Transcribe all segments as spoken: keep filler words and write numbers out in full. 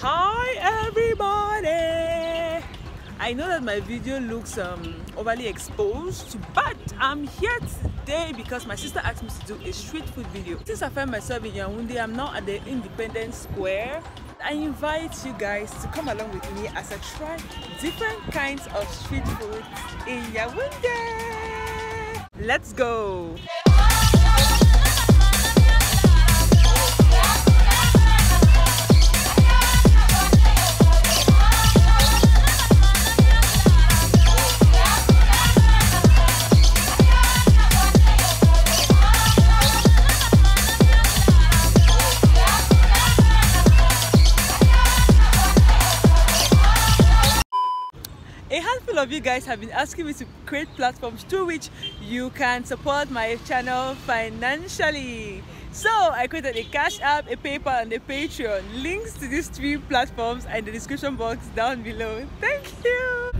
Hi everybody! I know that my video looks um, overly exposed, but I'm here today because my sister asked me to do a street food video. Since I found myself in Yaoundé, I'm now at the Independence Square. I invite you guys to come along with me as I try different kinds of street food in Yaoundé. Let's go! A handful of you guys have been asking me to create platforms through which you can support my channel financially. So I created a Cash App, a PayPal and a Patreon. Links to these three platforms are in the description box down below. Thank you!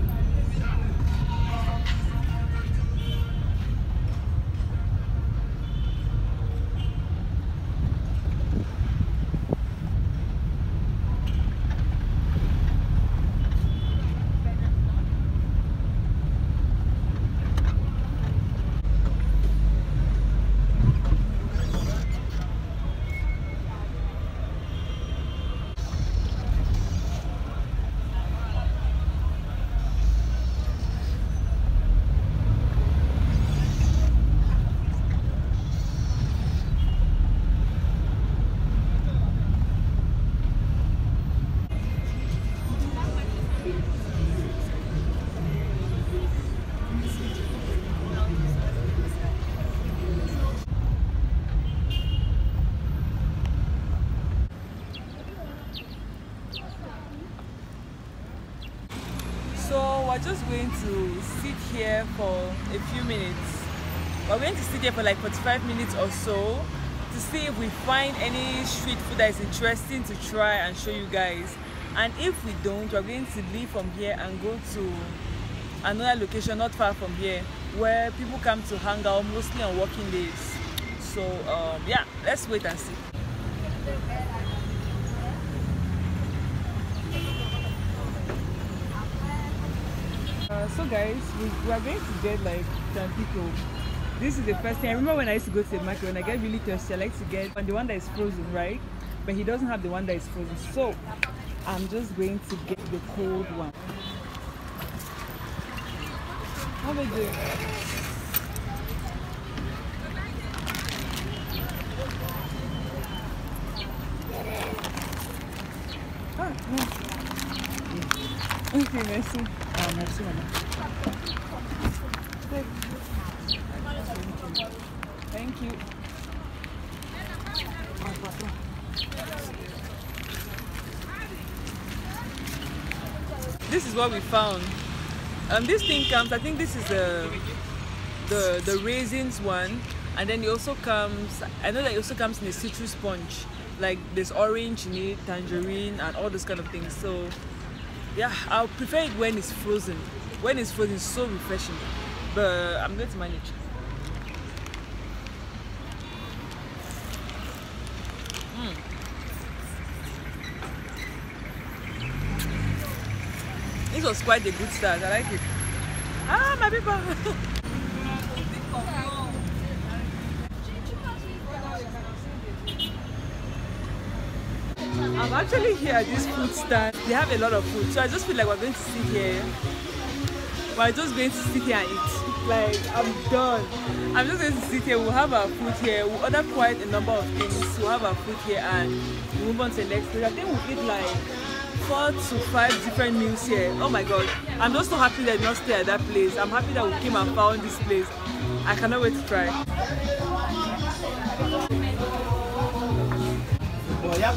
Just going to sit here for a few minutes. We're going to sit here for like forty-five minutes or so to see if we find any street food that is interesting to try and show you guys, and if we don't, we're going to leave from here and go to another location not far from here where people come to hang out mostly on working days. So um, yeah, let's wait and see. Uh, so guys, we, we are going to get like tampico. This is the first thing. I remember when I used to go to the market, when I get really thirsty, I like to get and the one that is frozen, right? But he doesn't have the one that is frozen, so I'm just going to get the cold one. How am I doing? Ah, no. Okay, merci. Oh, merci, madame. Thank you. This is what we found. Um, this thing comes. I think this is the the the raisins one, and then it also comes. I know that it also comes in a citrus sponge. Like there's orange in it, tangerine, and all those kind of things. So. Yeah, I'll prefer it when it's frozen. When it's frozen, it's so refreshing. But I'm going to manage. Mm. This was quite a good start. I like it. Ah, my people! I'm actually here at this food stand. They have a lot of food, so I just feel like we're going to sit here. We're just going to sit here and eat. Like, I'm done. I'm just going to sit here. We'll have our food here. We'll order quite a number of things. We'll have our food here and we'll move on to the next place. I think we'll eat like four to five different meals here. Oh my god. I'm just so happy that I did not stay at that place. I'm happy that we came and found this place. I cannot wait to try. Il y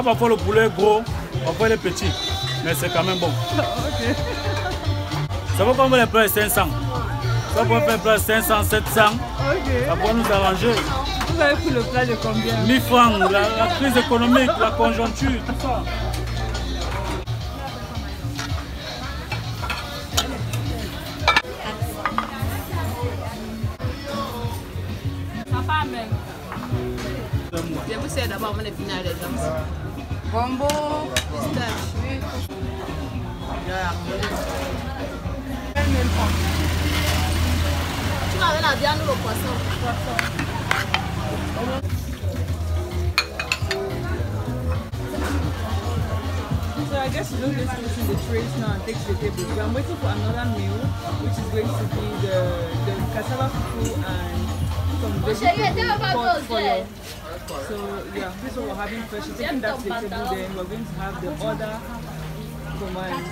a parfois le poulet gros, parfois le petit, mais c'est quand même bon. Okay. Ça va prendre les prix cinq cents. Ça peut faire plus cinq cents, sept cents. Okay. Ça pourrait nous arranger. Vous avez pris le plat de combien? mille francs, la, la crise économique, la conjoncture, tout ça. Je vous sais d'abord les finales des gens. Bombo, pistache. Tu m'avais la viande ou le poisson? So I guess you don't just go through the traditional and take the table. We are waiting for another meal, which is going to be the, the cassava fufu and some vegetable pot for you. So yeah, this is what we're having first. We're taking that to the table, then we're going to have the other command.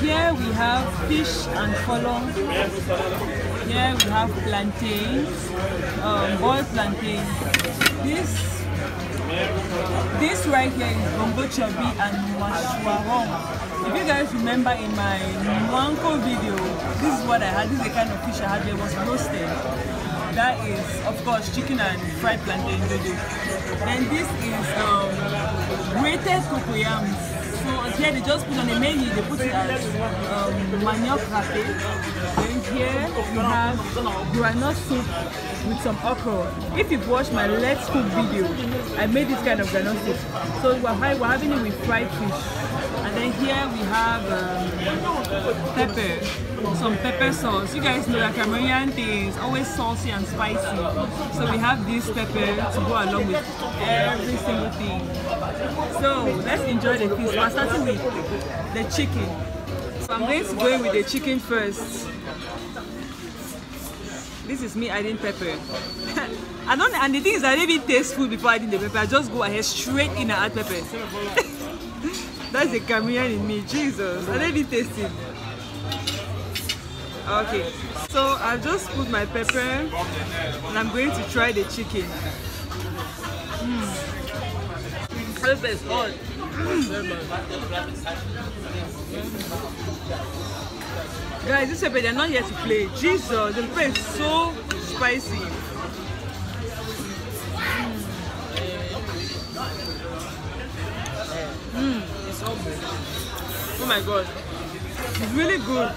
Here we have fish and folong. Here we have plantains, um, boiled plantains. This, this right here is mbongo tchobi and mashwarong. If you guys remember in my Mwanko video, this is what I had. This is the kind of fish I had. It was roasted. That is, of course, chicken and fried plantain dodo. And this is um, grated coco yams. So here they just put on the menu, they put it as um, manioc rapé. Then here we have granite soup with some okra. If you've watched my Let's Cook video, I made this kind of granite soup. So we're, we're having it with fried fish. And then here we have um, pepper, some pepper sauce. You guys know that Cameroonian thing is always saucy and spicy. So we have this pepper to go along with every single thing. So let's enjoy the feast. We're starting with the chicken. So I'm going to go in with the chicken first. This is me adding pepper. I don't, and the thing is I didn't even taste food before adding the pepper. I just go ahead straight in and add pepper. That's the Cameroonian in me, Jesus. I didn't even taste it. Okay, so I've just put my pepper and I'm going to try the chicken. Mm. Pepper is hot. Mm. Guys, this pepper, they're not here to play. Jesus, the pepper is so spicy. Mm. Oh my god. It's really good.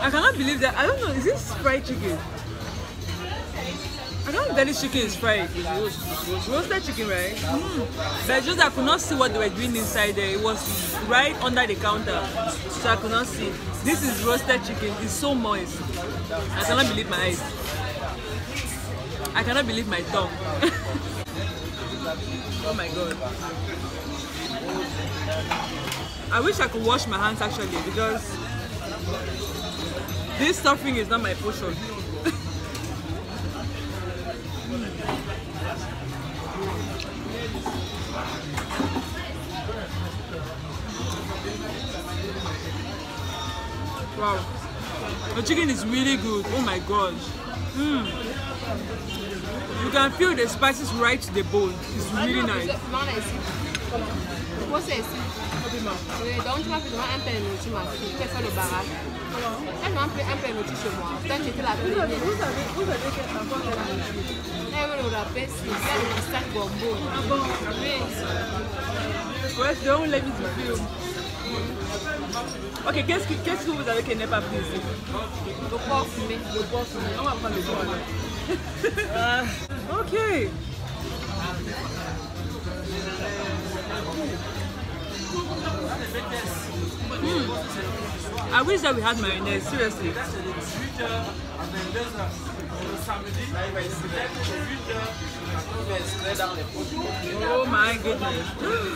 I cannot believe that. I don't know. Is this fried chicken? I don't know if this chicken is fried. It's roasted chicken, right? Mm. But just I could not see what they were doing inside there. It was right under the counter, so I could not see. This is roasted chicken. It's so moist. I cannot believe my eyes. I cannot believe my tongue. Oh my god. I wish I could wash my hands actually, because this stuffing is not my portion. Wow, the chicken is really good. Oh my gosh. Mm. You can feel the spices right to the bone. It's really nice. Ok, qu'est-ce que, qu'est-ce que vous avez qui n'est pas pris ici? Le porc fumé. Le porc fumé. On va prendre le porc. Ok. Mm. I wish that we had mayonnaise, seriously. Oh my goodness. Mm.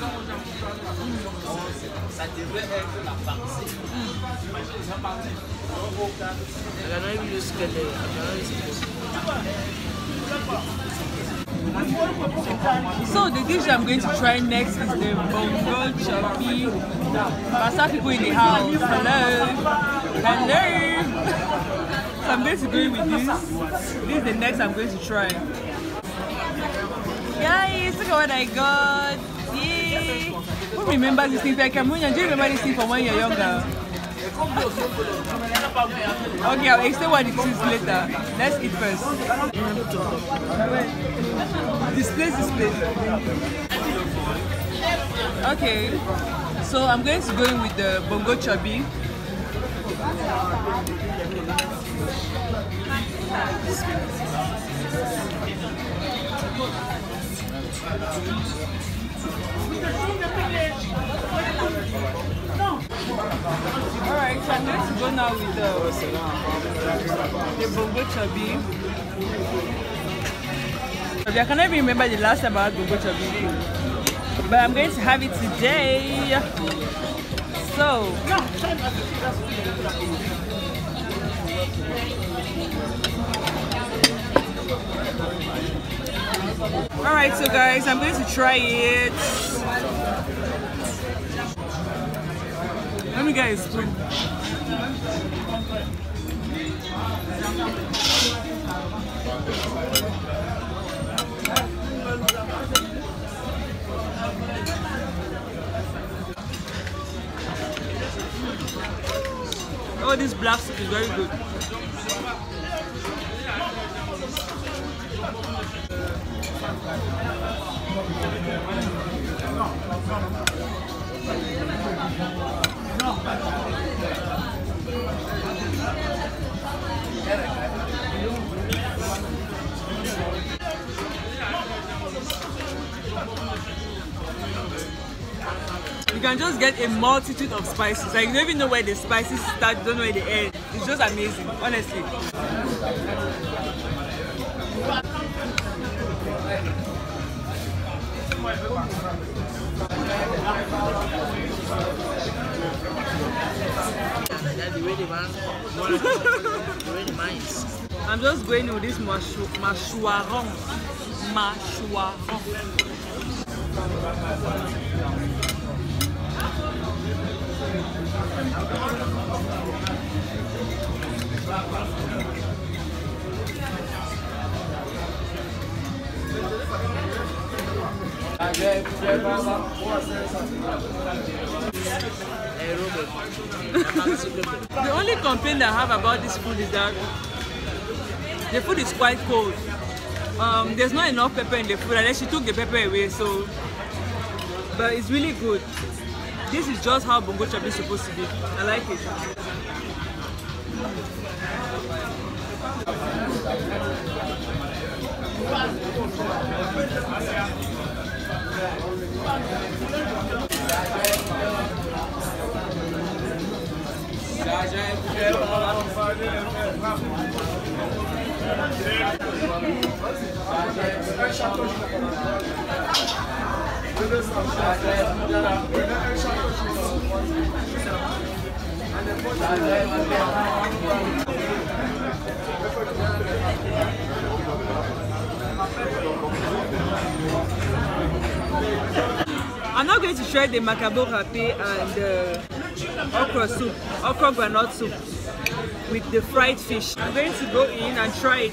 Mm. So the dish I'm going to try next is the mbongo tchobi. Passa people in the house. Hello. Hello. So I'm going to go with this. This is the next I'm going to try. Guys, look at what I got. Yay. Who remembers this thing? Like Cameroon, do you remember this thing from when you were younger? Okay, I'll explain what it is later. Let's eat first. This place is place. Okay, so I'm going to go in with the mbongo tchobi. Alright, so I'm going to go now with the, the mbongo tchobi. I cannot even remember the last time I had mbongo tchobi, but I'm going to have it today. So alright, so guys, I'm going to try it. Let me get a spoon. Oh, this black soup is very good. You can just get a multitude of spices. Like, you don't even know where the spices start, you don't know where they end. It's just amazing, honestly. I'm just going with this mashwarong. Mashwarong. The only complaint I have about this food is that the food is quite cold. Um, there's not enough pepper in the food, unless she took the pepper away. So, but it's really good. This is just how mbongo tchobi is supposed to be. I like it. I'm not going to try the macabo rapé and uh, okra soup, okra granite soup with the fried fish. I'm going to go in and try it.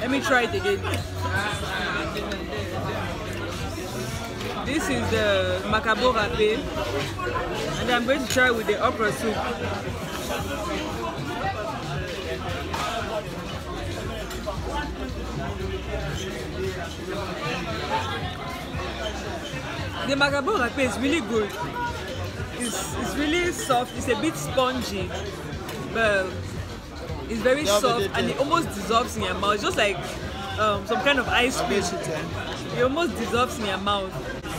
Let me try it again. This is the macabo rapé, and I'm going to try with the okra soup. The macabo rapé is really good. It's, it's really soft. It's a bit spongy, but it's very soft and it almost dissolves in your mouth, just like um, some kind of ice cream. It almost dissolves in your mouth.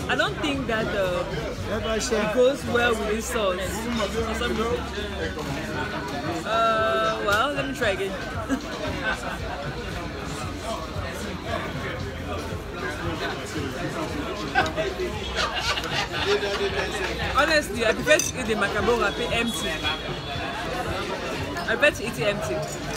I don't think that uh, it goes well with this sauce. Uh, well, let me try again. Honestly, I prefer to eat the macabo rapé empty. I bet you eat it empty.